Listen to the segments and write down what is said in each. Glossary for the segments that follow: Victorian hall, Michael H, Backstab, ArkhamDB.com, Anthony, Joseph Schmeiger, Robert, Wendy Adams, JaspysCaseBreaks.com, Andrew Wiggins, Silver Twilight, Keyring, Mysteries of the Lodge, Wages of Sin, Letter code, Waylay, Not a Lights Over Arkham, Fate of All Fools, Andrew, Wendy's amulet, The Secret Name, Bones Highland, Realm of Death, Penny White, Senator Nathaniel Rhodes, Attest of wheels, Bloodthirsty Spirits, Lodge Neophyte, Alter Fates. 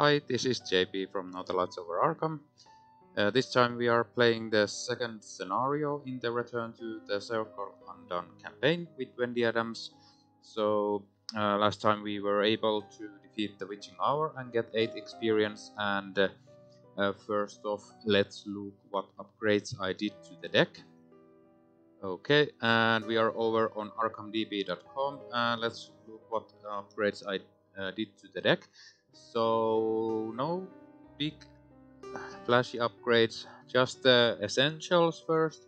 Hi, this is JP from Not a Lights Over Arkham. This time we are playing the second scenario in the Return to the Circle Undone campaign with Wendy Adams. So last time we were able to defeat the Witching Hour and get 8 experience, and first off let's look what upgrades I did to the deck. Okay, and we are over on ArkhamDB.com and let's look what upgrades I did to the deck. So no big flashy upgrades, just the essentials first.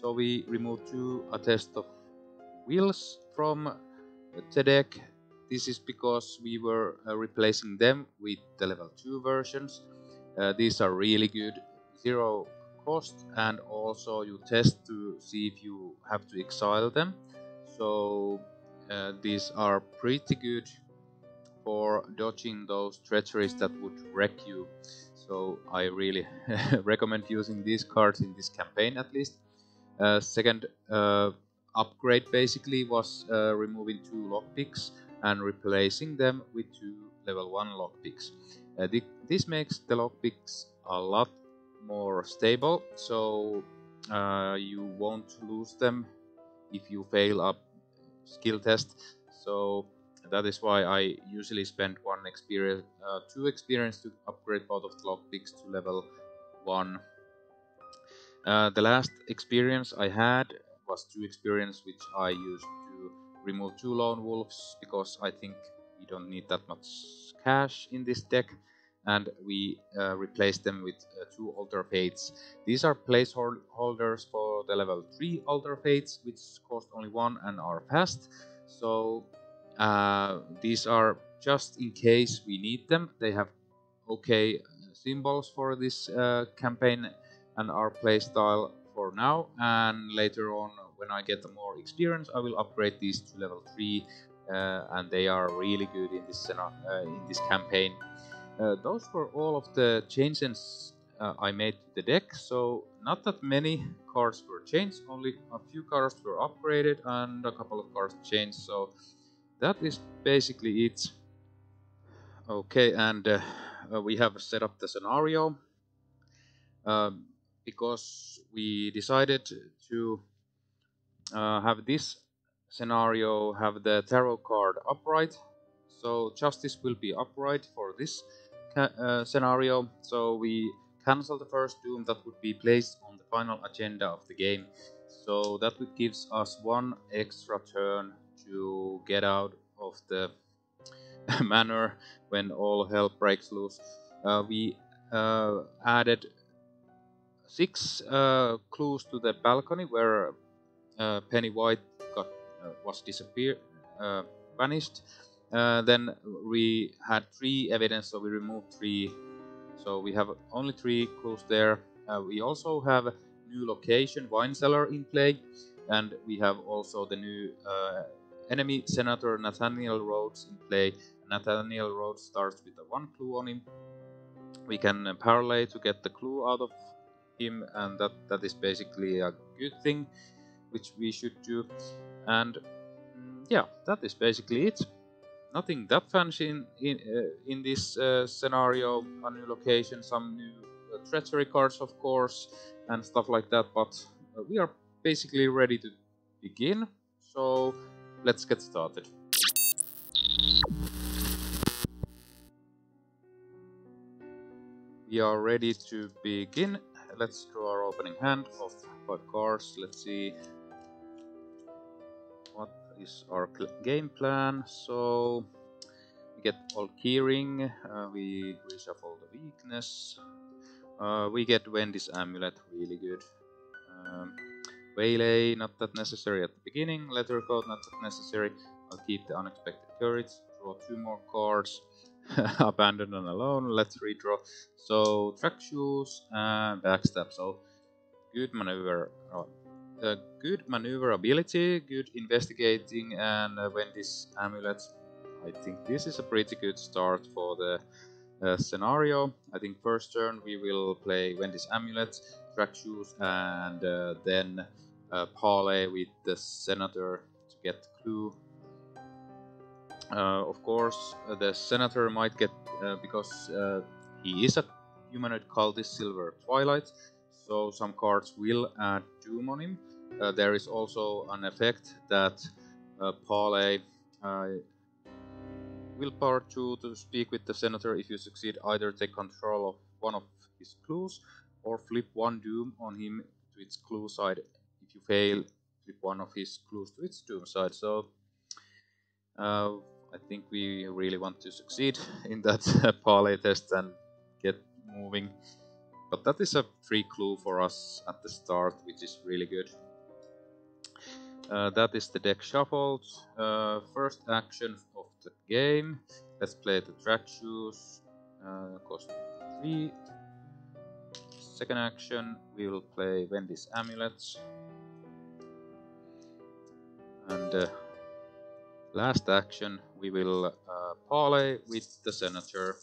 So we removed 2 Attest of wheels from the deck. This is because we were replacing them with the level 2 versions. These are really good, 0 cost, and also you test to see if you have to exile them. So these are pretty good for dodging those treacheries that would wreck you, so I really recommend using these cards in this campaign at least. Second upgrade basically was removing 2 lockpicks and replacing them with 2 level 1 lockpicks. This makes the lockpicks a lot more stable, so you won't lose them if you fail a skill test. So that is why I usually spend 2 experience to upgrade both of the lockpicks to level 1. The last experience I had was 2 experience, which I used to remove 2 lone wolves, because I think we don't need that much cash in this deck, and we replaced them with 2 Alter Fates. These are placeholders for the level 3 Alter Fates, which cost only 1 and are fast. So these are just in case we need them. They have okay symbols for this campaign and our playstyle for now, and later on when I get more experience I will upgrade these to level 3, and they are really good in this campaign. Those were all of the changes I made to the deck, so not that many cards were changed, only a few cards were upgraded and a couple of cards changed, so that is basically it. Okay, and we have set up the scenario because we decided to have this scenario have the tarot card upright. So justice will be upright for this scenario. So we cancel the first doom that would be placed on the final agenda of the game. So that gives us 1 extra turn to get out of the manor when all hell breaks loose. We added 6 clues to the balcony where Penny White vanished. Then we had 3 evidence, so we removed 3. So we have only 3 clues there. We also have a new location, wine cellar, in play, and we have also the new enemy, Senator Nathaniel Rhodes, in play. Nathaniel Rhodes starts with a 1 clue on him. We can parlay to get the clue out of him, and that is basically a good thing, which we should do. And yeah, that is basically it. Nothing that fancy in this scenario. A new location, some new treachery cards of course, and stuff like that, but we are basically ready to begin, so let's get started. We are ready to begin. Let's draw our opening hand of 5 cards. Let's see what is our game plan. So we get all Keyring, we reshuffle the weakness, we get Wendy's amulet, really good. Waylay, not that necessary at the beginning. Letter code, not that necessary. I'll keep the Unexpected Courage, draw 2 more cards. Abandoned and Alone, let's redraw. So Track Shoes and Backstab, so good maneuver. Good maneuverability, good investigating, and Wendy's amulet. I think this is a pretty good start for the scenario. I think first turn we will play Wendy's amulet, Track Shoes, and then parlay with the Senator to get clue. Of course, the senator might get, because he is a humanoid cultist, Silver Twilight, so some cards will add doom on him. There is also an effect that Paley will power 2 to speak with the senator. If you succeed, either take control of one of his clues or flip 1 doom on him to its clue side. If you fail, flip 1 of his clues to its doom side. So I think we really want to succeed in that parlay test and get moving. But that is a free clue for us at the start, which is really good. That is the deck shuffled. First action of the game. Let's play the track shoes. Cost 3. Second action, we will play Wendy's amulet. And last action, we will parlay with the senator.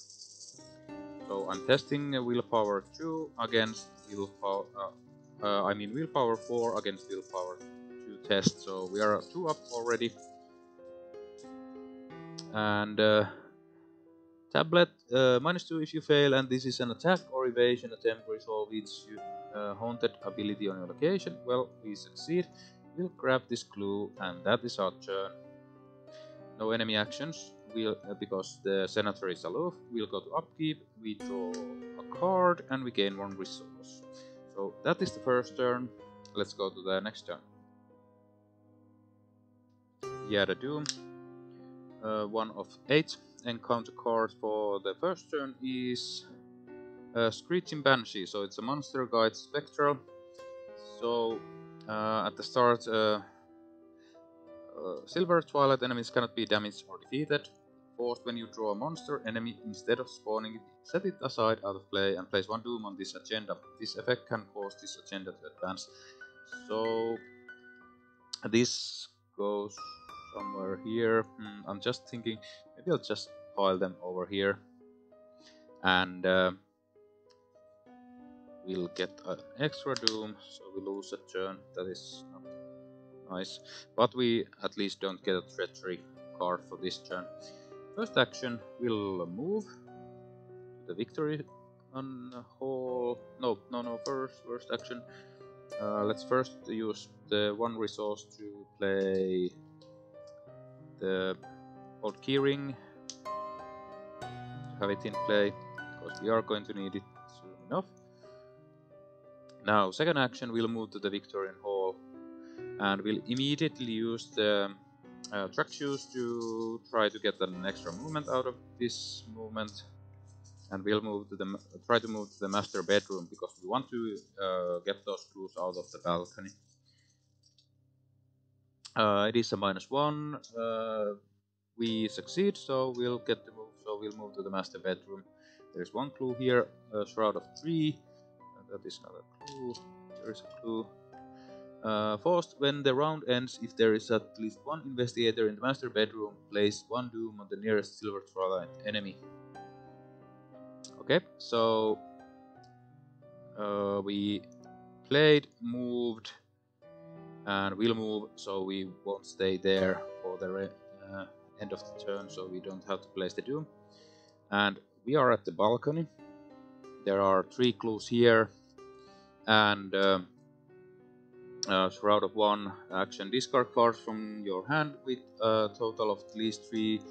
So I'm testing willpower 2 against willpower. I mean willpower 4 against willpower 2 test. So we are 2 up already. And tablet -2 if you fail, and this is an attack or evasion attempt. Resolve its haunted ability on your location. Well, we succeed. We'll grab this clue, and that is our turn. No enemy actions. We'll, because the senator is aloof, we'll go to upkeep, we draw a card, and we gain 1 resource. So that is the first turn. Let's go to the next turn. Yeah, the doom. 1 of 8. Encounter card for the first turn is Screeching Banshee. So it's a monster guide spectral. So at the start, Silver Twilight enemies cannot be damaged or defeated. Forced when you draw a monster enemy, instead of spawning it, set it aside out of play and place 1 doom on this agenda. This effect can cause this agenda to advance. So this goes somewhere here. I'm just thinking, maybe I'll just pile them over here. And we'll get an extra doom, so we lose a turn. That is not nice, but we at least don't get a treachery card for this turn. First action, we'll move the Victorian hall. No, first action. Let's first use the 1 resource to play the old Keyring. Have it in play, because we are going to need it soon enough. Now, second action, we'll move to the Victorian hall. And we'll immediately use the track shoes to try to get an extra movement out of this movement. And we'll move to the master bedroom, because we want to get those clues out of the balcony. It is a -1. We succeed, so we'll get the move. So we'll move to the master bedroom. There's 1 clue here, a shroud of 3. That is not a clue. There is a clue. First, when the round ends, if there is at least 1 investigator in the master bedroom, place 1 doom on the nearest Silver Twilight enemy. Okay, so we played, moved, and we'll move, so we won't stay there for the end of the turn, so we don't have to place the doom. And we are at the balcony. There are 3 clues here, and shroud of 1. Action, discard cards from your hand with a total of at least 3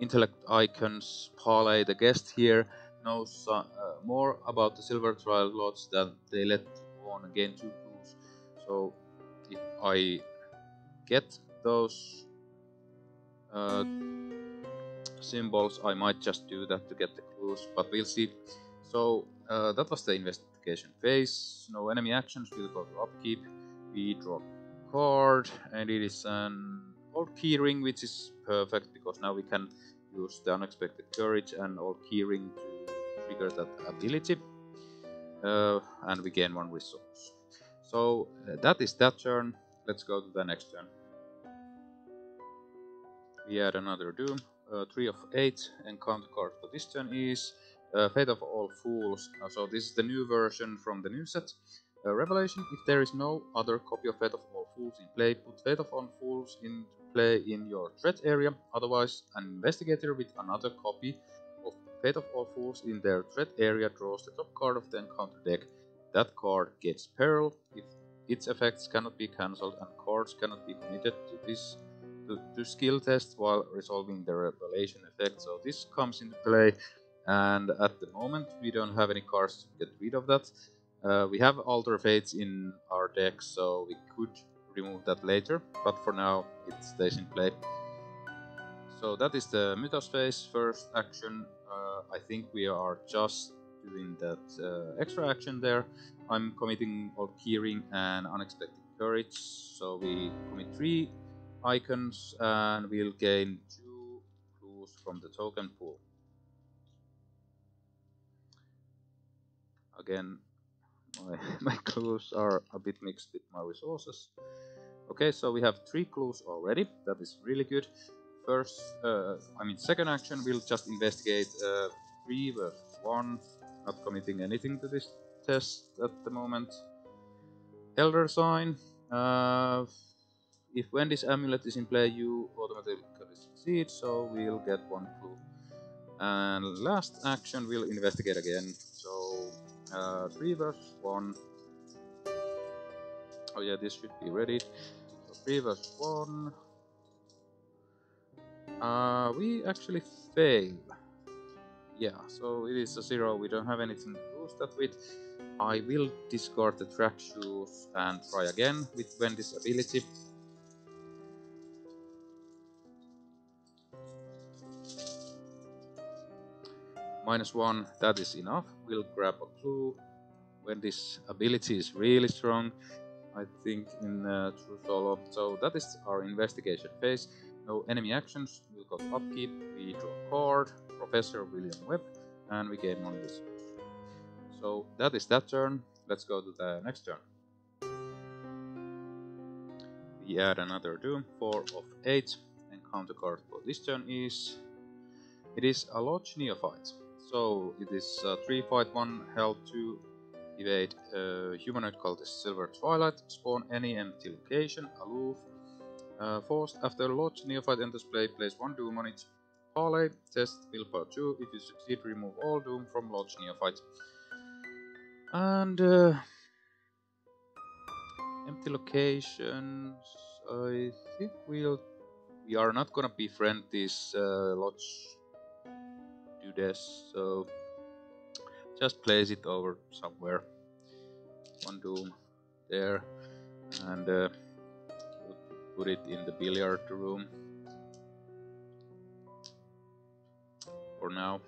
intellect icons. Parlay the guest here knows more about the Silver Trial Lodge than they let on, again 2 clues. So if I get those symbols, I might just do that to get the clues, but we'll see. So that was the investigation phase. No enemy actions. We'll go to upkeep. We draw a card, and it is an old Keyring, which is perfect because now we can use the Unexpected Courage and old Keyring to trigger that ability, and we gain 1 resource. So that is that turn. Let's go to the next turn. We had another doom. 3 of 8, and counter card for this turn is Fate of All Fools. So this is the new version from the new set. Revelation. If there is no other copy of Fate of All Fools in play, put Fate of All Fools in play in your threat area. Otherwise, an investigator with another copy of Fate of All Fools in their threat area draws the top card of the encounter deck. That card gets peril if its effects cannot be cancelled and cards cannot be committed to skill tests while resolving the revelation effect. So this comes into play, and at the moment we don't have any cards to get rid of that. We have Alter Fates in our deck, so we could remove that later, but for now it stays in play. So that is the Mythos phase first action. I think we are just doing that extra action there. I'm committing all Keyring and Unexpected Courage, so we commit 3 icons and we'll gain 2 clues from the token pool. Again, my clues are a bit mixed with my resources. Okay, so we have 3 clues already. That is really good. Second action, we'll just investigate 3 versus 1. Not committing anything to this test at the moment. Elder Sign. If Wendy's amulet is in play, you automatically succeed, so we'll get 1 clue. And last action, we'll investigate again. So 3 versus 1. Oh yeah, this should be ready. So 3 versus 1. We actually fail. Yeah, so it is a 0. We don't have anything to boost that with. I will discard the track shoes and try again with Wendy's ability. -1, that is enough. We'll grab a clue. Wendy's ability is really strong, I think, in True Solo. So that is our investigation phase. No enemy actions. We'll go to upkeep. We draw a card, Professor William Webb, and we gain 1 resource. So that is that turn. Let's go to the next turn. We add another doom, 4 of 8. Encounter card for this turn is... It is a Lodge Neophyte. So it is 3 fight 1 health 2 evade humanoid cultist Silver Twilight. Spawn any empty location, aloof. Forced after Lodge Neophyte enters play, place 1 doom on it. Waylay, test willpower 2. If you succeed, remove all doom from Lodge Neophyte. And empty locations, I think we are not gonna befriend this Lodge Dudes, so just place it over somewhere. 1 doom there, and put it in the billiard room for now.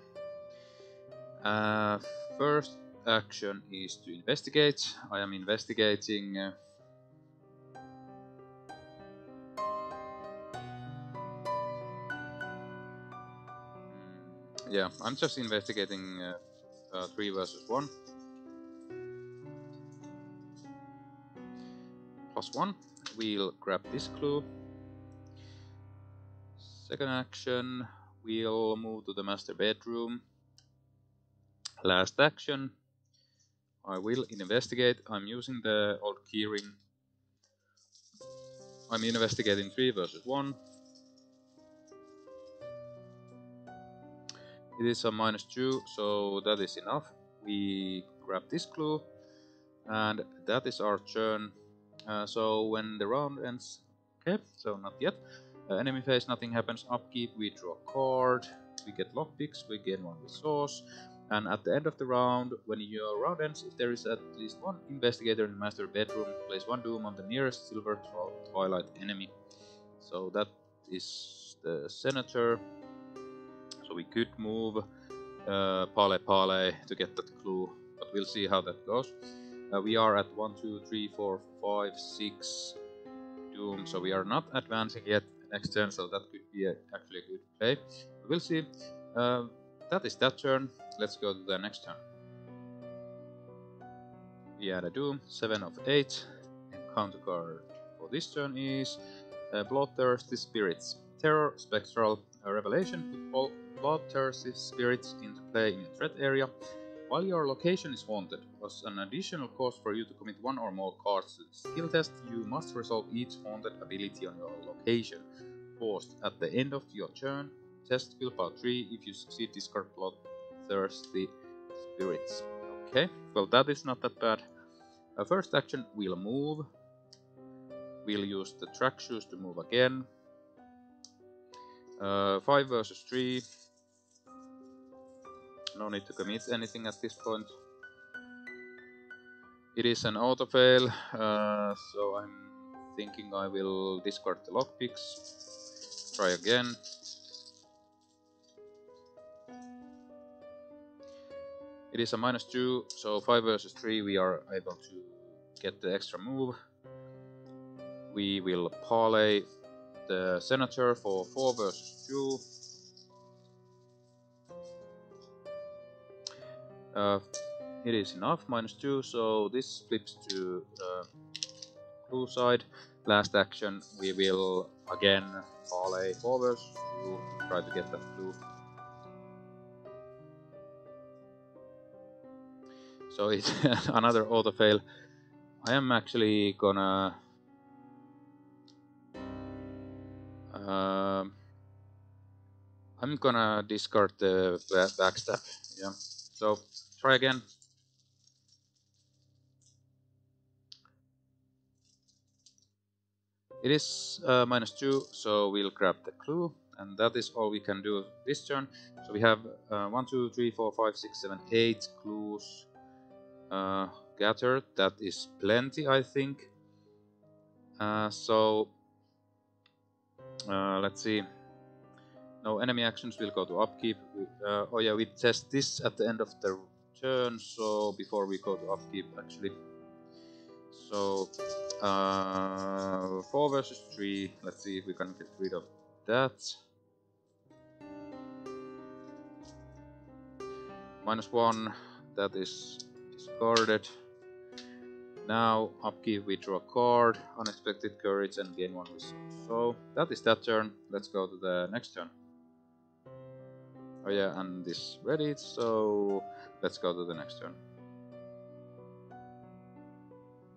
First action is to investigate. I am investigating yeah, I'm just investigating 3 versus 1. +1. We'll grab this clue. Second action, we'll move to the master bedroom. Last action, I will investigate. I'm using the old keyring. I'm investigating 3 versus 1. It is a -2, so that is enough. We grab this clue, and that is our turn. So when the round ends... Okay, so not yet. Enemy phase, nothing happens. Upkeep, we draw a card, we get lockpicks, we gain 1 resource. And at the end of the round, when your round ends, if there is at least 1 investigator in the master bedroom, place 1 doom on the nearest Silver Twilight enemy. So that is the Senator. So we could move Pale to get that clue, but we'll see how that goes. We are at 1, 2, 3, 4, 5, 6 doom, so we are not advancing yet next turn, so that could be actually a good play. We'll see. That is that turn. Let's go to the next turn. We had a doom, 7 of 8. Encounter card for this turn is Bloodthirsty Spirits. Terror, Spectral Revelation. Put all Bloodthirsty Spirits into play in your threat area. While your location is haunted, as an additional cost for you to commit one or more cards to the skill test, you must resolve each haunted ability on your location. Paused at the end of your turn, test will power 3. If you succeed, discard Bloodthirsty Spirits. Okay, well that is not that bad. Our first action, we'll move. We'll use the track shoes to move again. 5 versus 3. No need to commit anything at this point. It is an auto fail, so I'm thinking I will discard the lockpicks. Try again. It is a -2, so 5 versus 3 we are able to get the extra move. We will parlay the senator for 4 versus 2. It is enough, -2, so this flips to blue side. Last action, we will again parlay 4 versus 2, try to get that blue. So it's another auto fail. I am actually gonna... I'm gonna discard the backstab, yeah. So, try again. It is -2, so we'll grab the clue, and that is all we can do this turn. So we have 1, 2, 3, 4, 5, 6, 7, 8 clues gathered. That is plenty, I think. Let's see. No enemy actions, will go to upkeep. Oh yeah, we test this at the end of the turn, so before we go to upkeep actually. So 4 versus 3, let's see if we can get rid of that. -1, that is discarded. Now upkeep, we draw a card, Unexpected Courage, and gain 1 resource. So that is that turn, let's go to the next turn. Oh yeah, and this ready, so let's go to the next turn.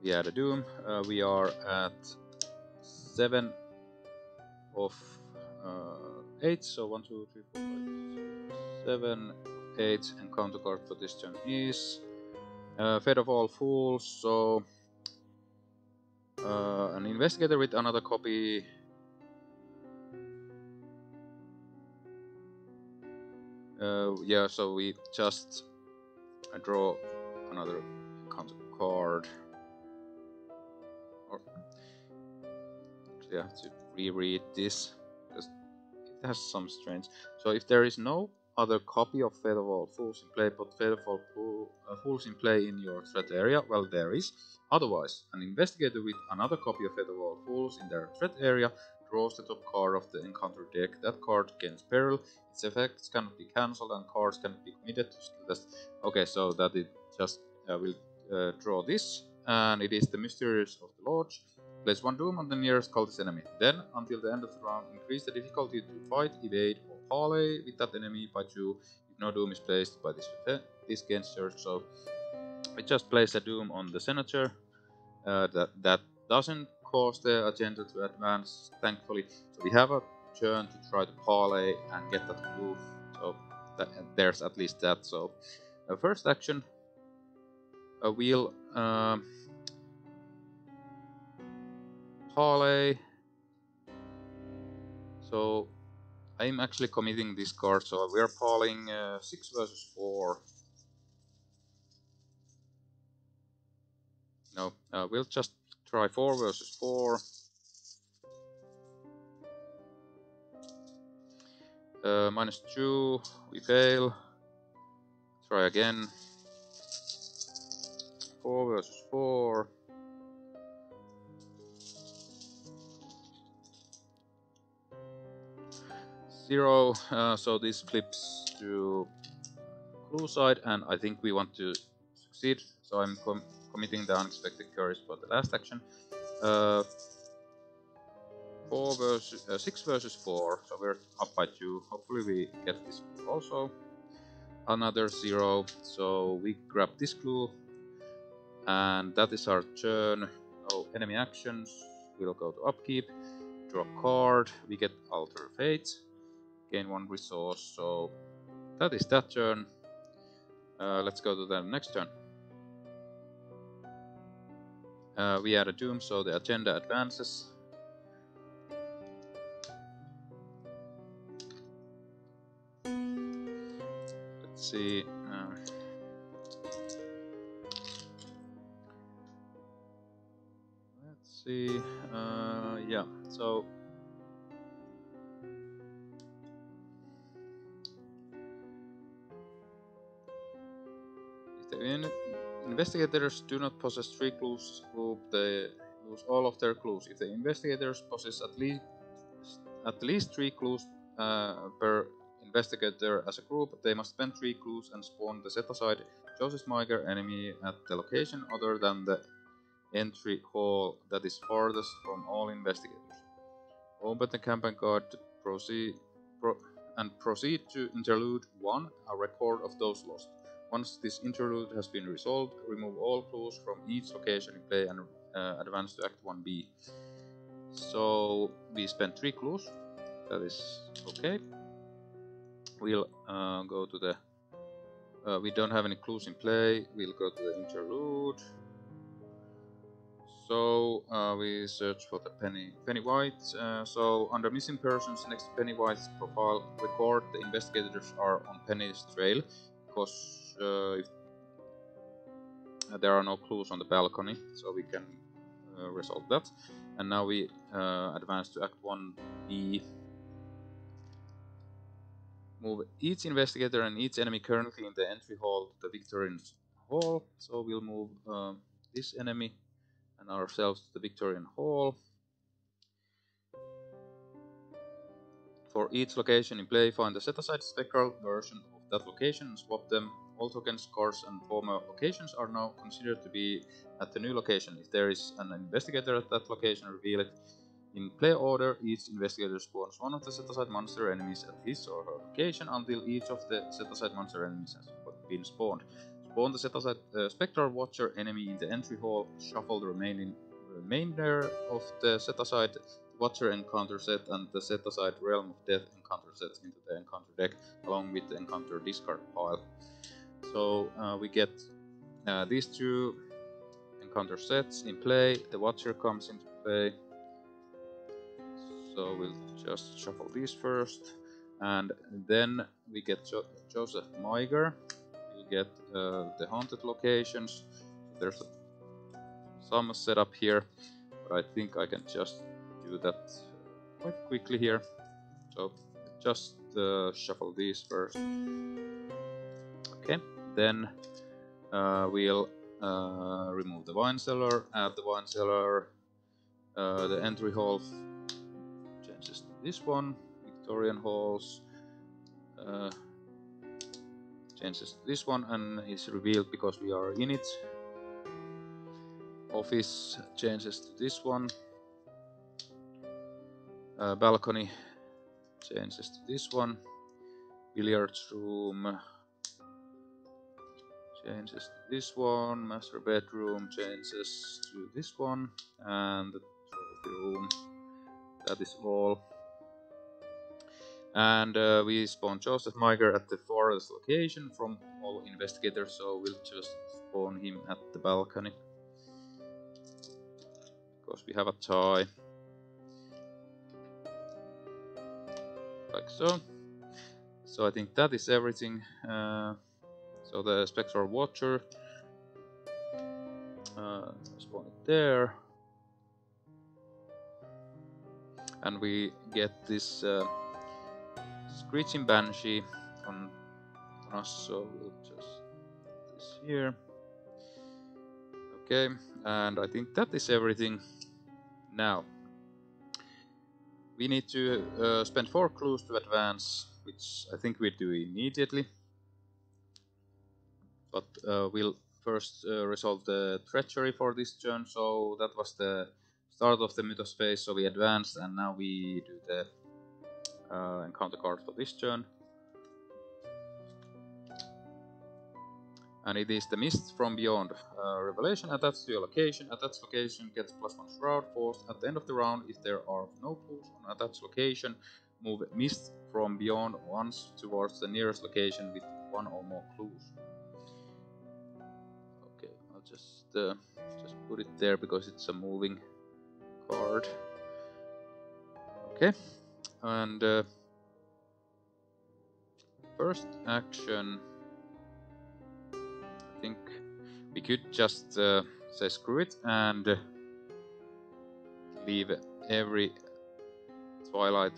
We had a doom, we are at 7 of 8, so 1, 2, 3, 4, 5, 7, 8, and counter card for this turn is Fate of All Fools, so an investigator with another copy. Yeah, so we just draw another counter card. Or, actually, I have to reread this because it has some strange. So if there is no other copy of Fate of All Fools in play, but Fate of All Fools in play in your threat area, well, there is. Otherwise, an investigator with another copy of Fate of All Fools in their threat area draws the top card of the encounter deck. That card gains peril, its effects cannot be cancelled, and cards cannot be committed to skill test. Okay, so that it just will draw this, and it is the Mysteries of the Lodge. Place 1 doom on the nearest cultist enemy. Then, until the end of the round, increase the difficulty to fight, evade, or parlay with that enemy by 2. If no doom is placed by this, this gains search. So we just place a doom on the senator. That doesn't cause the agenda to advance, thankfully. So we have a turn to try to parlay and get that clue. So there's at least that. So first action, we'll parlay. So I'm actually committing this card. So we're parlaying 6 versus 4. No, we'll just try 4 versus 4. -2, we fail. Try again. 4 versus 4. -0, so this flips to blue side, and I think we want to succeed. So I'm committing the Unexpected Courage for the last action. 6 versus 4, so we're up by 2. Hopefully we get this also. another 0, so we grab this clue, and that is our turn. No enemy actions, we'll go to upkeep, draw a card, we get Alter Fates, gain 1 resource, so that is that turn. Let's go to the next turn. We add a doom, so the agenda advances. Let's see. Yeah, so if the investigators do not possess 3 clues group, they lose all of their clues. If the investigators possess at least 3 clues per investigator as a group, they must spend 3 clues and spawn the set-aside Joseph Schmeiger enemy at the location other than the entry hall that is farthest from all investigators. Open the campaign card to proceed to interlude 1, a record of those lost. Once this interlude has been resolved, remove all clues from each location in play and advance to Act 1B. So we spent 3 clues. That is okay. We'll go to the... we don't have any clues in play. We'll go to the interlude. So we search for the Penny White. So under missing persons, next to Penny White's profile record, the investigators are on Penny's trail, because there are no clues on the balcony, so we can resolve that. And now we advance to Act 1B. Move each investigator and each enemy currently in the entry hall to the Victorian hall. So we'll move this enemy and ourselves to the Victorian hall. For each location in play, find the set-aside spectral version of that location and swap them. All tokens, cards, and former locations are now considered to be at the new location. If there is an investigator at that location, reveal it. In play order, each investigator spawns one of the set-aside monster enemies at his or her location until each of the set-aside monster enemies has been spawned. Spawn the set-aside Spectral Watcher enemy in the entry hall, shuffle the remainder of the set-aside Watcher encounter set and the set-aside Realm of Death encounter set into the encounter deck, along with the encounter discard pile. So we get these 2 encounter sets in play, the Watcher comes into play. So we'll just shuffle these first, and then we get Joseph Schmeiger. Get the haunted locations. There's some setup here, but I think I can just do that quite quickly here. So just shuffle these first. Okay, then we'll remove the wine cellar, add the wine cellar, the entry hall changes to this one, Victorian halls. Changes to this one and is revealed because we are in it. Office changes to this one. Balcony changes to this one. Billiard room changes to this one. Master bedroom changes to this one. And the trophy room. That is all. And we spawn Joseph Schmeiger at the farthest location from all investigators, so we'll just spawn him at the balcony, because we have a tie. Like so. So I think that is everything. So the Spectral Watcher, spawn it there. And we get this... Screeching Banshee on us, so we'll just put this here. Okay, and I think that is everything. Now we need to spend 4 clues to advance, which I think we do immediately, but we'll first resolve the treachery for this turn. So that was the start of the Mythos phase, so we advanced, and now we do the encounter card for this turn. And it is the Mist from Beyond revelation attached to your location. Attached location gets +1 shroud force. At the end of the round, if there are no clues on attached location, move Mist from Beyond once towards the nearest location with one or more clues. Okay, I'll just put it there because it's a moving card. Okay, and first action. I think we could just say screw it and leave every Twilight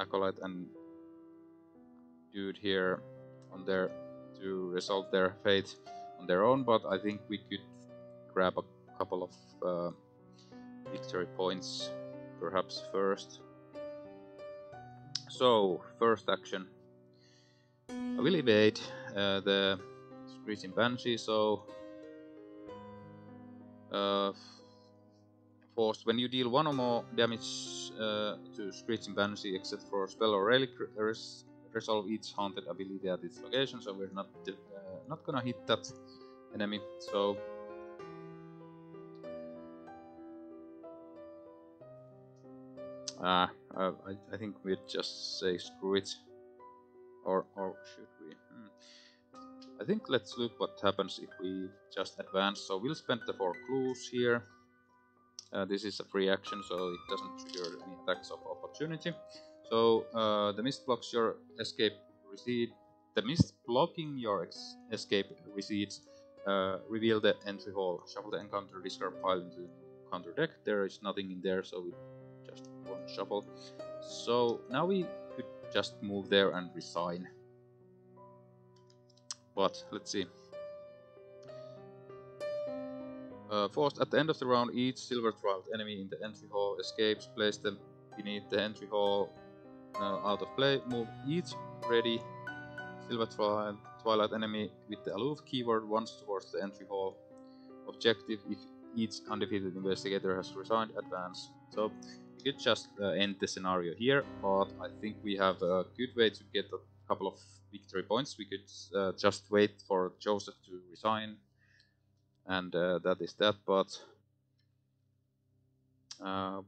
acolyte and dude here on there to resolve their fate on their own, but I think we could grab a couple of victory points perhaps first. So first action, I will evade the Screeching Banshee, so forced when you deal one or more damage to Screeching Banshee, except for spell or relic, resolve each haunted ability at its location. So we're not gonna hit that enemy. So I think we'd just say screw it, or should we? I think let's look what happens if we just advance. So we'll spend the 4 clues here. This is a free action, so it doesn't trigger any attacks of opportunity. So the mist blocks your escape recede. The mist blocking your escape recedes. Reveal the entry hall. Shuffle the encounter discard pile into the counter deck. There is nothing in there, so we just won't shuffle. So now we could just move there and resign. But let's see. Forced at the end of the round, each Silver Twilight enemy in the entry hall escapes. Place them beneath the entry hall out of play. Move each ready Silver Twilight enemy with the aloof keyword once towards the entry hall. Objective: if each undefeated investigator has resigned, advance. So you could just end the scenario here, but I think we have a good way to get a couple of victory points. We could just wait for Joseph to resign, and that is that, but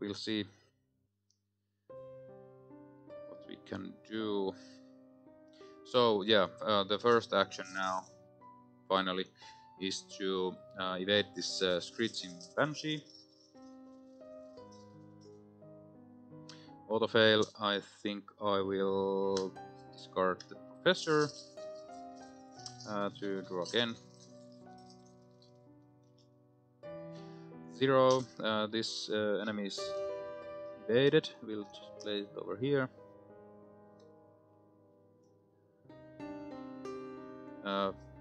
we'll see what we can do. So yeah, the first action now finally is to evade this Screeching Banshee. Auto fail, I think I will discard the Professor to draw again. 0. This enemy is evaded. We'll just play it over here.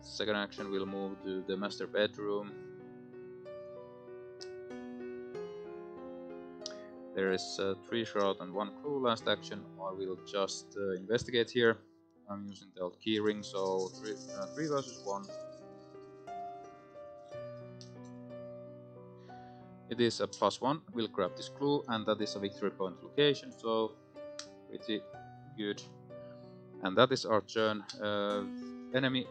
Second action, we'll move to the master bedroom. There is 3 shroud and 1 clue. Last action, I will just investigate here. I'm using the old keyring, so 3 versus 1. It is a +1. We'll grab this clue, and that is a victory point location, so pretty good. And that is our turn. Enemy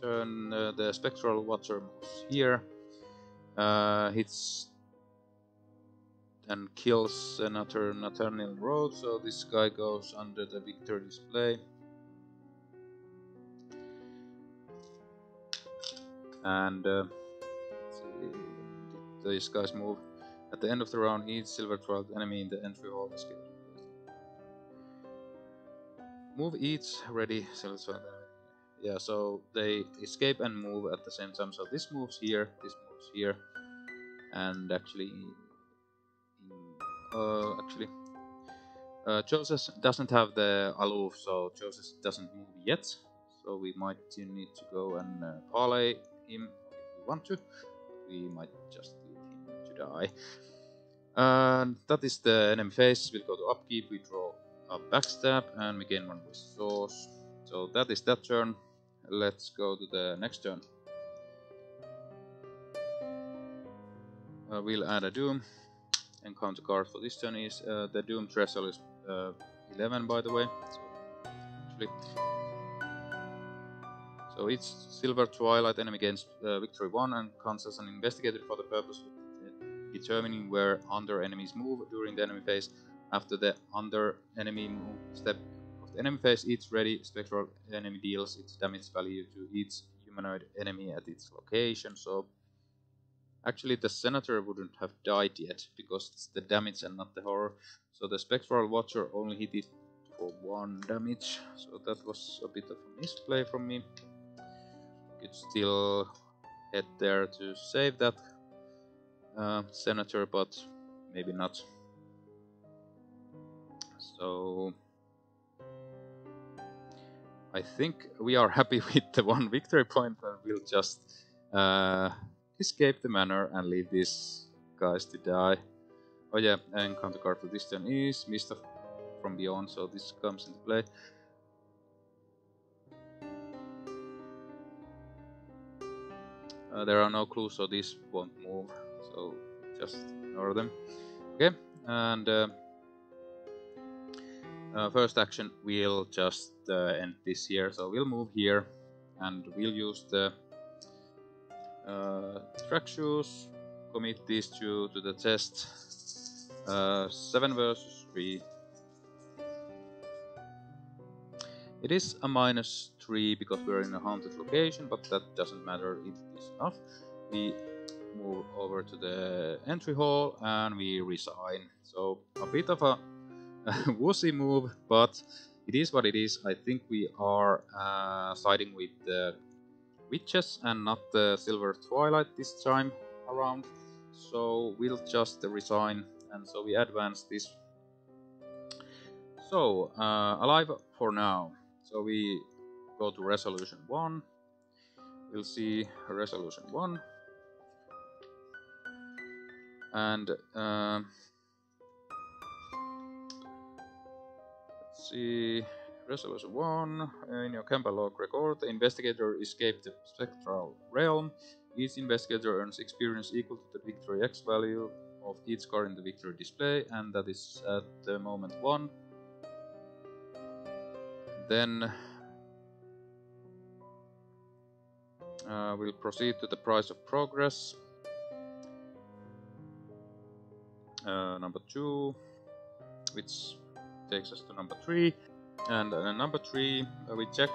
turn, the Spectral Watcher moves here, hits and kills Senator Nathaniel Rhodes, so this guy goes under the victory display. And these guys move. At the end of the round, each Silver Twilight enemy in the entry hall escapes. Move each ready Silver Twilight enemy. Yeah, so they escape and move at the same time. So this moves here, this moves here, and actually. Joseph doesn't have the aloof, so Joseph doesn't move yet. So we might need to go and parlay him if we want to. We might just leave him to die. That is the enemy phase. We'll go to upkeep, we draw a backstab, and we gain 1 resource. So that is that turn. Let's go to the next turn. We'll add a doom. Encounter card for this turn is the doom threshold is 11, by the way. So, actually, So each Silver Twilight enemy gains victory 1 and counts as an investigator for the purpose of determining where under enemies move during the enemy phase. After the under enemy move step of the enemy phase, each ready spectral enemy deals its damage value to each humanoid enemy at its location. So actually the Senator wouldn't have died yet, because it's the damage and not the horror. So the Spectral Watcher only hit it for 1 damage, so that was a bit of a misplay from me. Could still head there to save that Senator, but maybe not. So I think we are happy with the 1 victory point, and we'll just escape the manor and leave these guys to die. Oh yeah, and counter card for this turn is Mist from Beyond, so this comes into play. There are no clues, so this won't move, so just ignore them. Okay, and first action, we'll just end this here, so we'll move here and we'll use the track shoes, commit these 2 to the test, 7 versus 3. It is a -3 because we're in a haunted location, but that doesn't matter, it is enough. We move over to the entry hall and we resign. So a bit of a wussy move, but it is what it is. I think we are siding with the witches and not the Silver Twilight this time around. So we'll just resign, and so we advance this. So, alive for now. So we go to resolution 1. We'll see resolution 1. And let's see resolution 1. In your campaign log record, the investigator escaped the spectral realm. Each investigator earns experience equal to the victory X value of each card in the victory display, and that is at the moment 1. Then we'll proceed to the price of progress, number 2, which takes us to number 3, and number 3 we check,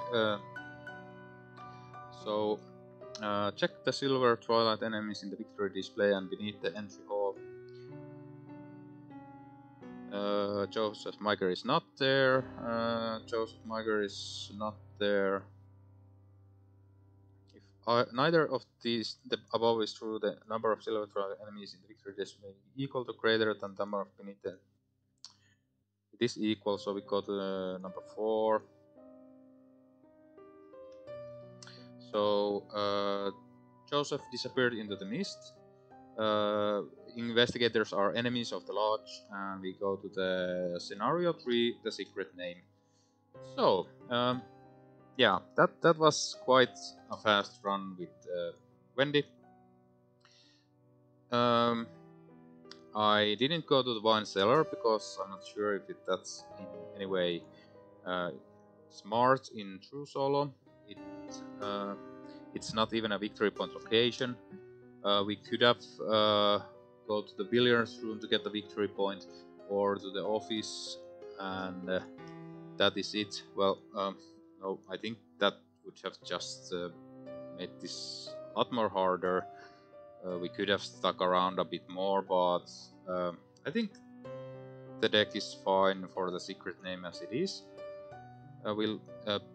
check the Silver Twilight enemies in the victory display and beneath the entry hall. Joseph Schmeiger is not there, If neither of these above is true, the number of Silver Twilight enemies in the victory display is equal to greater than the number of beneath them. It is equal, so we go to number 4. So, Joseph disappeared into the mist. Investigators are enemies of the Lodge, and we go to the scenario 3, The Secret Name. So, yeah, that was quite a fast run with Wendy. I didn't go to the wine cellar because I'm not sure if that's in any way smart in True Solo. It's not even a victory point location. We could have go to the billiard room to get the victory point, or to the office, and that is it. Well, no, I think that would have just made this a lot more harder. We could have stuck around a bit more, but I think the deck is fine for the Secret Name as it is. We'll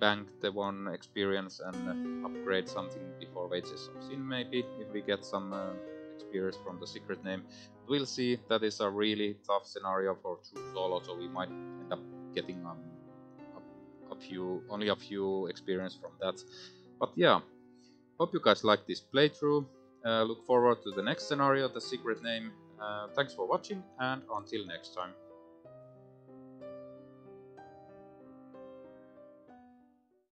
bank the 1 experience and upgrade something before Wages of Sin, maybe, if we get some experience from the Secret Name. We'll see, that is a really tough scenario for True Solo, so we might end up getting only a few experience from that. But yeah, hope you guys liked this playthrough. Look forward to the next scenario, The Secret Name. Thanks for watching, and until next time.